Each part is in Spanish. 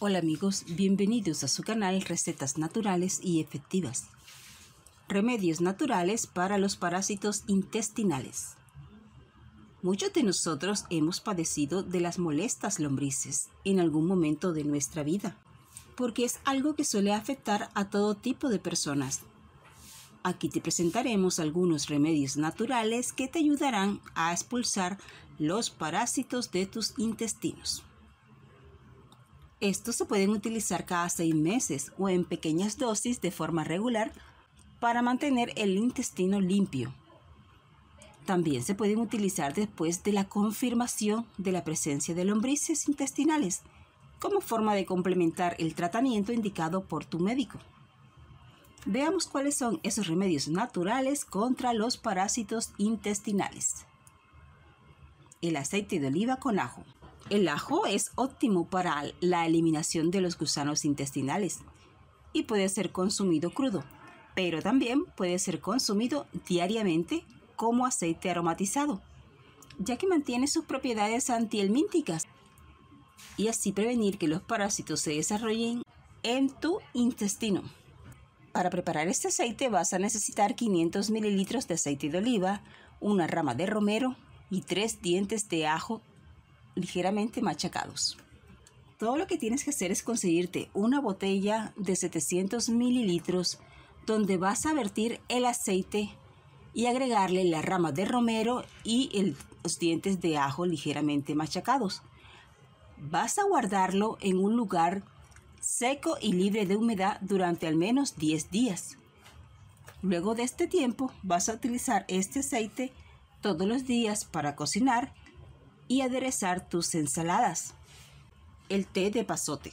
Hola amigos, bienvenidos a su canal Recetas Naturales y Efectivas. Remedios naturales para los parásitos intestinales. Muchos de nosotros hemos padecido de las molestas lombrices en algún momento de nuestra vida, porque es algo que suele afectar a todo tipo de personas. Aquí te presentaremos algunos remedios naturales que te ayudarán a expulsar los parásitos de tus intestinos. Estos se pueden utilizar cada 6 meses o en pequeñas dosis de forma regular para mantener el intestino limpio. También se pueden utilizar después de la confirmación de la presencia de lombrices intestinales como forma de complementar el tratamiento indicado por tu médico. Veamos cuáles son esos remedios naturales contra los parásitos intestinales. El aceite de oliva con ajo. El ajo es óptimo para la eliminación de los gusanos intestinales y puede ser consumido crudo, pero también puede ser consumido diariamente como aceite aromatizado, ya que mantiene sus propiedades antihelmínticas y así prevenir que los parásitos se desarrollen en tu intestino. Para preparar este aceite vas a necesitar 500 mililitros de aceite de oliva, una rama de romero y 3 dientes de ajo ligeramente machacados. Todo lo que tienes que hacer es conseguirte una botella de 700 mililitros donde vas a vertir el aceite y agregarle la rama de romero y los dientes de ajo ligeramente machacados. Vas a guardarlo en un lugar seco y libre de humedad durante al menos 10 días. Luego de este tiempo vas a utilizar este aceite todos los días para cocinar y aderezar tus ensaladas. El té de epazote.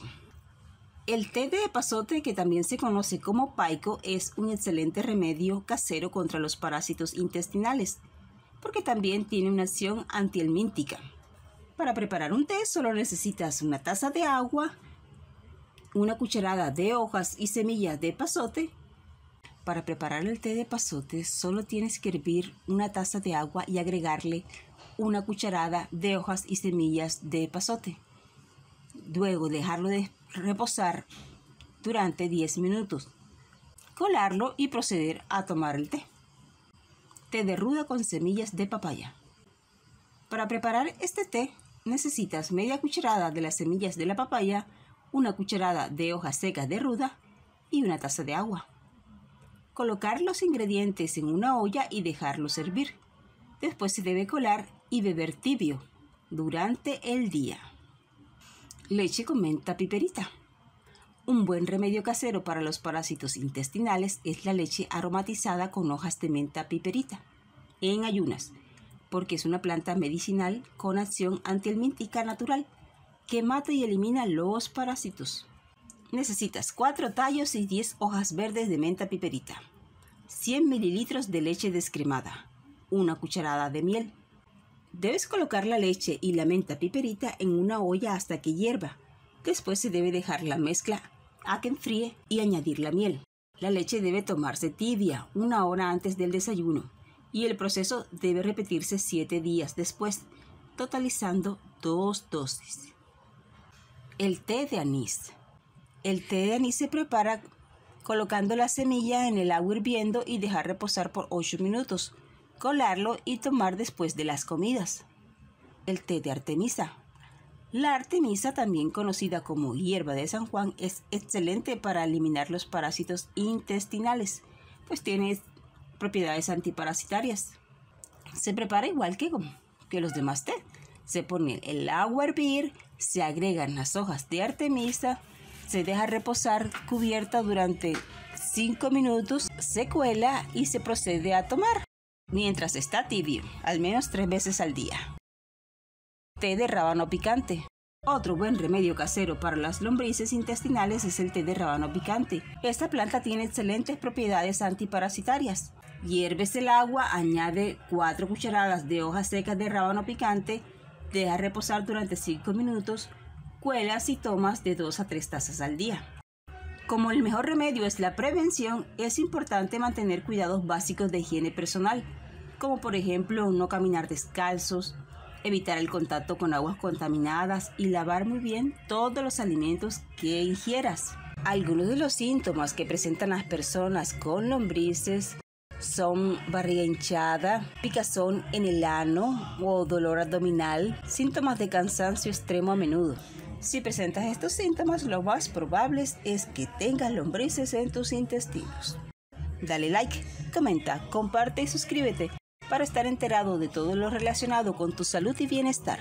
El té de epazote, que también se conoce como paico, es un excelente remedio casero contra los parásitos intestinales, porque también tiene una acción antihelmíntica. Para preparar un té solo necesitas una taza de agua, una cucharada de hojas y semillas de epazote. Para preparar el té de epazote solo tienes que hervir una taza de agua y agregarle una cucharada de hojas y semillas de epazote. Luego dejarlo de reposar durante 10 minutos. Colarlo y proceder a tomar el té. Té de ruda con semillas de papaya. Para preparar este té necesitas media cucharada de las semillas de la papaya, una cucharada de hojas secas de ruda y una taza de agua. Colocar los ingredientes en una olla y dejarlos hervir. Después se debe colar y beber tibio durante el día. Leche con menta piperita. Un buen remedio casero para los parásitos intestinales es la leche aromatizada con hojas de menta piperita en ayunas, porque es una planta medicinal con acción antihelmíntica natural que mata y elimina los parásitos. Necesitas 4 tallos y 10 hojas verdes de menta piperita, 100 mililitros de leche descremada, una cucharada de miel. Debes colocar la leche y la menta piperita en una olla hasta que hierva. Después se debe dejar la mezcla a que enfríe y añadir la miel. La leche debe tomarse tibia 1 hora antes del desayuno y el proceso debe repetirse 7 días después, totalizando 2 dosis. El té de anís. El té de anís se prepara colocando la semilla en el agua hirviendo y dejar reposar por 8 minutos. Colarlo y tomar después de las comidas. El té de artemisa. La artemisa, también conocida como hierba de San Juan, es excelente para eliminar los parásitos intestinales, pues tiene propiedades antiparasitarias. Se prepara igual que los demás té. Se pone el agua a hervir, se agregan las hojas de artemisa, se deja reposar cubierta durante 5 minutos, se cuela y se procede a tomar mientras está tibio, al menos 3 veces al día. Té de rábano picante. Otro buen remedio casero para las lombrices intestinales es el té de rábano picante. Esta planta tiene excelentes propiedades antiparasitarias. Hierves el agua, añade 4 cucharadas de hojas secas de rábano picante, deja reposar durante 5 minutos, cuelas y tomas de 2 a 3 tazas al día. Como el mejor remedio es la prevención, es importante mantener cuidados básicos de higiene personal, como por ejemplo no caminar descalzos, evitar el contacto con aguas contaminadas y lavar muy bien todos los alimentos que ingieras. Algunos de los síntomas que presentan las personas con lombrices son barriga hinchada, picazón en el ano o dolor abdominal, síntomas de cansancio extremo a menudo. Si presentas estos síntomas, lo más probable es que tengas lombrices en tus intestinos. Dale like, comenta, comparte y suscríbete para estar enterado de todo lo relacionado con tu salud y bienestar.